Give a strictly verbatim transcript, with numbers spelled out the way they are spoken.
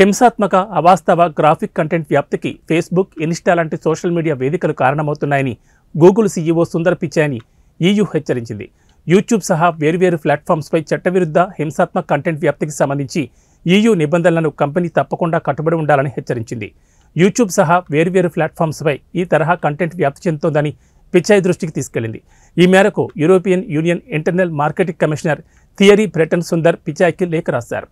హింసాత్మక అవాస్తవ graphic content వ్యాప్తికి ఫేస్బుక్, ఇన్స్టా లాంటి సోషల్ మీడియా వేదికలు కారణమవుతున్నాయని గూగుల్ సీఈఓ సుందర్ పిచాయ్ని ఈయూ హెచ్చరించింది. యూట్యూబ్ సహా వేర్వేరు ప్లాట్ఫామ్స్పై చట్టవిరుద్ధ హింసాత్మక కంటెంట్ వ్యాప్తికి సంబంధించి ఈయూ నిబంధనలను కంపెనీ తప్పకుండా కట్టుబడి ఉండాలని హెచ్చరించింది. యూట్యూబ్ సహా వేర్వేరు ప్లాట్ఫామ్స్పై ఈ తరహా కంటెంట్ వ్యాప్తి చెందుతోందని పిచాయ్ దృష్టికి తీసుకెళ్లింది. ఈ మేరకు European Union internal marketing commissioner Thierry Breton Sundar పిచాయ్కి లేఖ రాశారు.